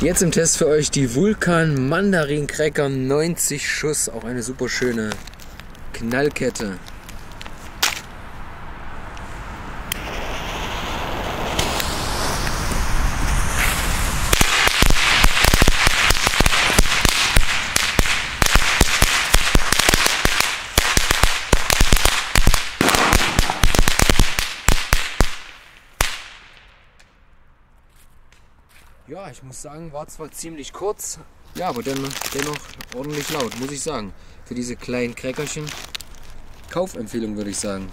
Jetzt im Test für euch die Vulkan Mandarin Cracker 90 Schuss. Auch eine super schöne Knallkette. Ja, ich muss sagen, war zwar ziemlich kurz, ja, aber dennoch ordentlich laut, muss ich sagen. Für diese kleinen Crackerchen, Kaufempfehlung würde ich sagen.